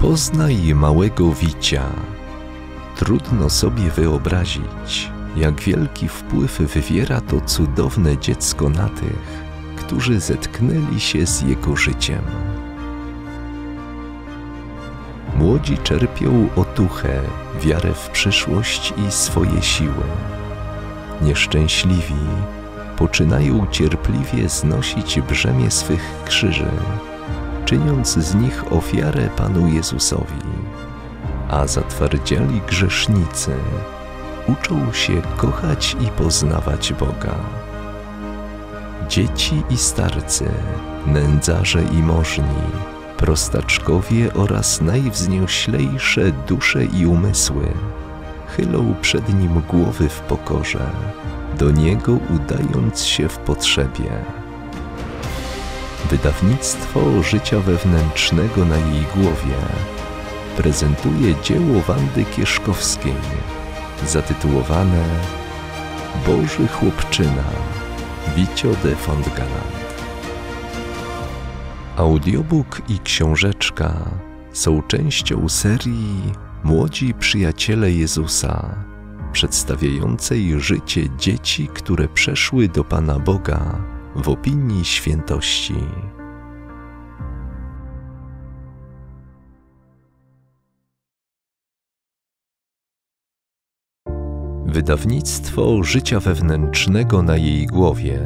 Poznaj małego Wicia. Trudno sobie wyobrazić, jak wielki wpływ wywiera to cudowne dziecko na tych, którzy zetknęli się z jego życiem. Młodzi czerpią otuchę, wiarę w przyszłość i swoje siły. Nieszczęśliwi poczynają cierpliwie znosić brzemię swych krzyży, czyniąc z nich ofiarę Panu Jezusowi, a zatwardziali grzesznicy uczą się kochać i poznawać Boga. Dzieci i starcy, nędzarze i możni, prostaczkowie oraz najwznioślejsze dusze i umysły chylą przed Nim głowy w pokorze, do Niego udając się w potrzebie. Wydawnictwo Życia Wewnętrznego na Jej głowie prezentuje dzieło Wandy Kieszkowskiej zatytułowane Boży Chłopczyna Wicio de Fontgalland. Audiobook i książeczka są częścią serii Młodzi Przyjaciele Jezusa, przedstawiającej życie dzieci, które przeszły do Pana Boga w opinii świętości. Wydawnictwo Życia Wewnętrznego na Jej głowie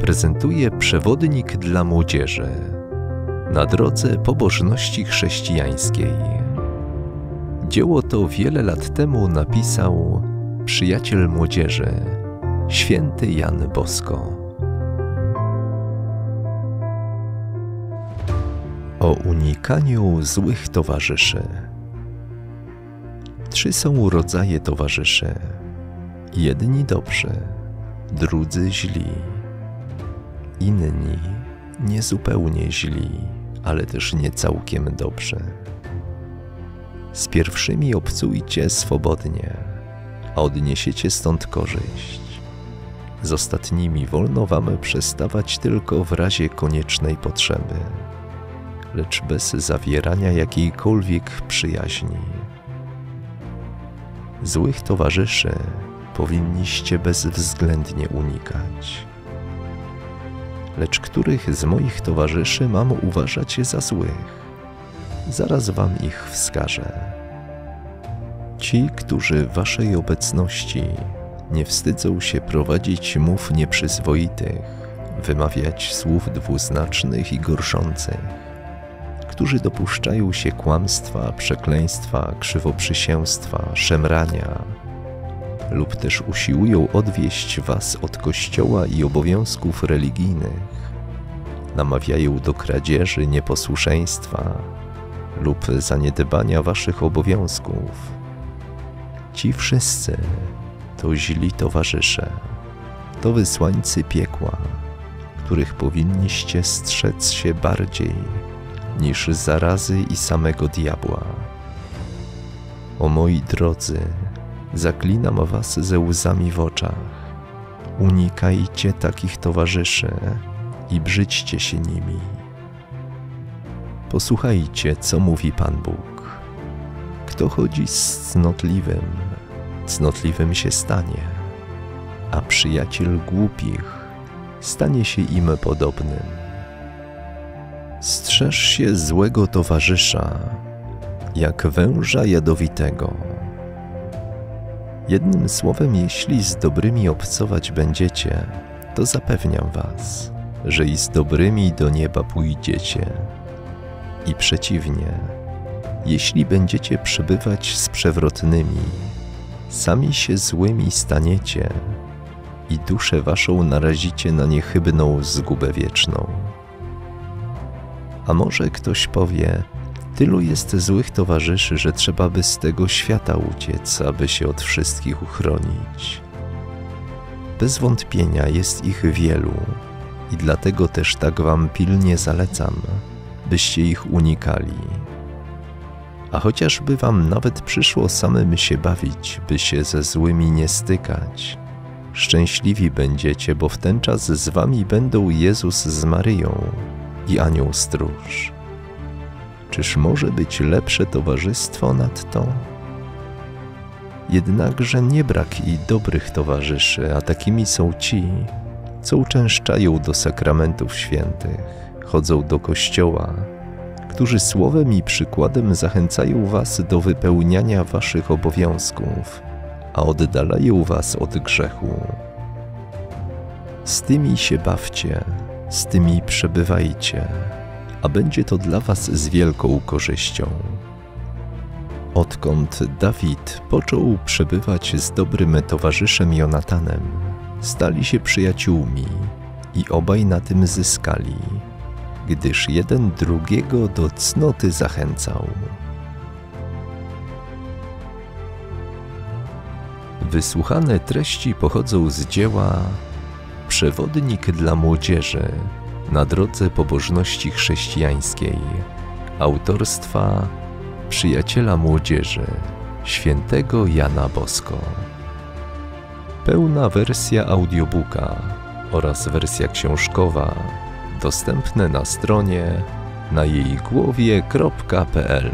prezentuje przewodnik dla młodzieży na drodze pobożności chrześcijańskiej. Dzieło to wiele lat temu napisał przyjaciel młodzieży, Święty Jan Bosco. O unikaniu złych towarzyszy. 3 są rodzaje towarzyszy. Jedni dobrzy, drudzy źli, inni niezupełnie źli, ale też nie całkiem dobrzy. Z pierwszymi obcujcie swobodnie, a odniesiecie stąd korzyść. Z ostatnimi wolno wam przestawać tylko w razie koniecznej potrzeby, lecz bez zawierania jakiejkolwiek przyjaźni. Złych towarzyszy powinniście bezwzględnie unikać. Lecz których z moich towarzyszy mam uważać za złych? Zaraz wam ich wskażę. Ci, którzy w waszej obecności nie wstydzą się prowadzić mów nieprzyzwoitych, wymawiać słów dwuznacznych i gorszących, którzy dopuszczają się kłamstwa, przekleństwa, krzywoprzysięstwa, szemrania lub też usiłują odwieść was od Kościoła i obowiązków religijnych, namawiają do kradzieży, nieposłuszeństwa lub zaniedbania waszych obowiązków. Ci wszyscy to źli towarzysze, to wysłańcy piekła, których powinniście strzec się bardziej niż zarazy i samego diabła. O moi drodzy, zaklinam was ze łzami w oczach. Unikajcie takich towarzyszy i brzydźcie się nimi. Posłuchajcie, co mówi Pan Bóg. Kto chodzi z cnotliwym, cnotliwym się stanie, a przyjaciel głupich stanie się im podobnym. Strzeż się złego towarzysza, jak węża jadowitego. Jednym słowem, jeśli z dobrymi obcować będziecie, to zapewniam was, że i z dobrymi do nieba pójdziecie. I przeciwnie, jeśli będziecie przebywać z przewrotnymi, sami się złymi staniecie i duszę waszą narazicie na niechybną zgubę wieczną. A może ktoś powie, tylu jest złych towarzyszy, że trzeba by z tego świata uciec, aby się od wszystkich uchronić. Bez wątpienia jest ich wielu i dlatego też tak wam pilnie zalecam, byście ich unikali. A chociażby wam nawet przyszło samym się bawić, by się ze złymi nie stykać, szczęśliwi będziecie, bo w ten czas z wami będą Jezus z Maryją i Anioł Stróż. Czyż może być lepsze towarzystwo nad to? Jednakże nie brak i dobrych towarzyszy, a takimi są ci, co uczęszczają do sakramentów świętych, chodzą do kościoła, którzy słowem i przykładem zachęcają was do wypełniania waszych obowiązków, a oddalają was od grzechu. Z tymi się bawcie, z tymi przebywajcie, a będzie to dla was z wielką korzyścią. Odkąd Dawid począł przebywać z dobrym towarzyszem Jonatanem, stali się przyjaciółmi i obaj na tym zyskali, gdyż jeden drugiego do cnoty zachęcał. Wysłuchane treści pochodzą z dzieła Przewodnik dla młodzieży na drodze pobożności chrześcijańskiej autorstwa przyjaciela młodzieży Świętego Jana Bosco. Pełna wersja audiobooka oraz wersja książkowa dostępne na stronie najejglowie.pl.